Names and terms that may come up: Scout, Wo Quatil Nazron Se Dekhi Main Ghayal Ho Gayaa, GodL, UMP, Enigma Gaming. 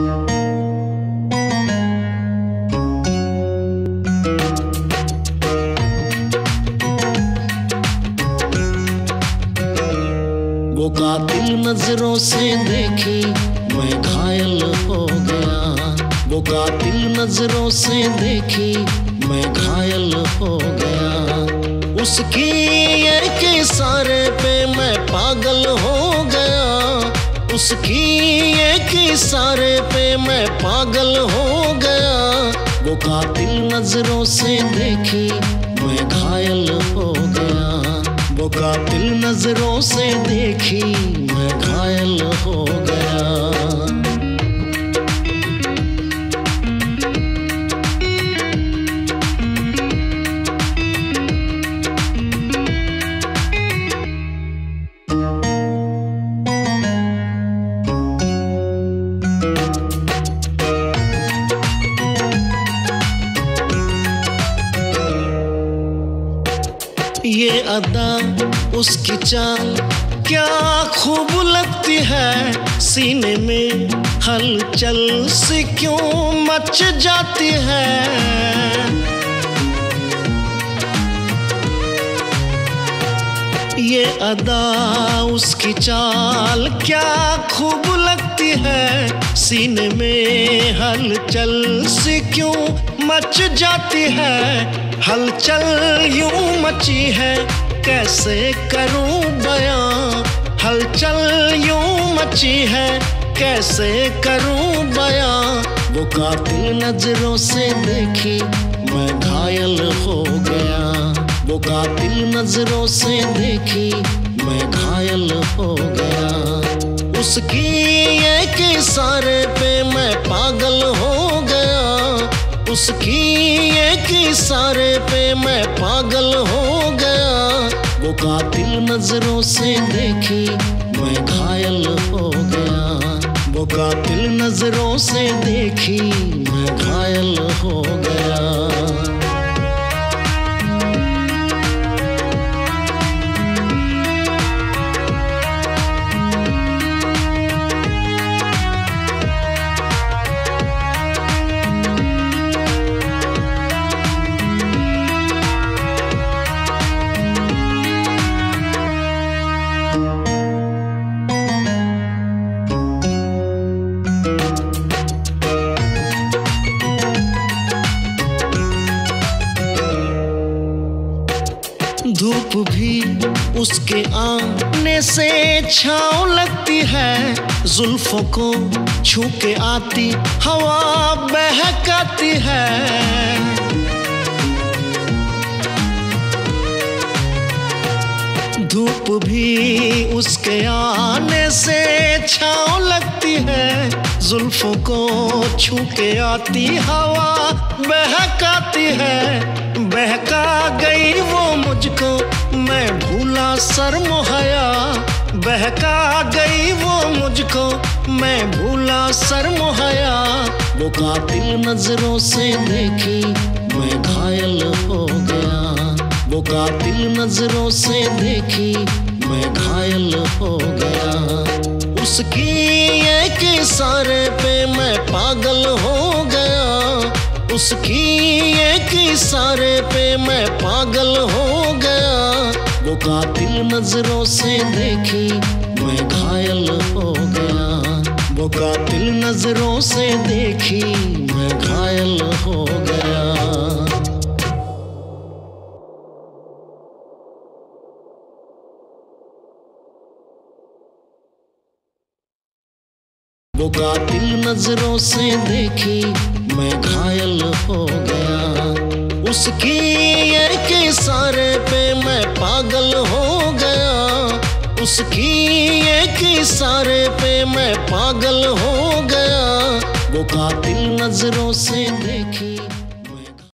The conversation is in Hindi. वो कातिल नजरों से देखी मैं घायल हो गया। वो कातिल नजरों से देखी मैं घायल हो गया। उसकी ये के सारे पे मैं पागल हो गया। उसकी ये के सारे पे मैं पागल हो गया। वो कातिल नजरों से देखी मैं घायल हो गया। वो कातिल नजरों से देखी मैं घायल हो गया। ये अदा उसकी चाल क्या खूब लगती है। सीने में हलचल से क्यों मच जाती है। ये अदा उसकी चाल क्या खूब लगती है। सीने में हलचल से क्यों मच जाती है। हलचल यूं मची है कैसे करूं बयां। हलचल यूं मची है कैसे करूं बयां। वो कातिल नजरों से देखी मैं घायल हो गया। वो कातिल नजरों से देखी मैं घायल हो गया। उसकी ये के सारे पे मैं पागल हो गया। उसकी ये कि सारे पे मैं पागल हो गया। वो कातिल नजरों से देखी मैं घायल हो गया। वो कातिल नजरों से देखी मैं घायल हो गया। धूप भी उसके आने से छाँव लगती है। जुल्फों को छू के आती हवा बहकाती है। धूप भी उसके आने से छाँव लगती है। जुल्फों को छू के आती हवा बहकाती है। बहका गई वो मुझको मैं भूला शर्म हया। बहका गई वो मुझको मैं भूला शर्म हया। वो कातिल नजरों से देखी मैं घायल हो गया। वो कातिल नजरों से देखी मैं घायल हो गया। उसकी ये के सारे पे मैं पागल हो गया। उसकी ये के सारे पे मैं पागल हो गया। वो कातिल नजरों से देखी मैं घायल हो गया। वो कातिल नजरों से देखी मैं घायल हो गया। वो कातिल नजरों से देखी मैं घायल हो गया। उसकी ये के सारे पे मैं पागल हो गया। उसकी ये के सारे पे मैं पागल हो गया। वो कातिल नजरों से देखी।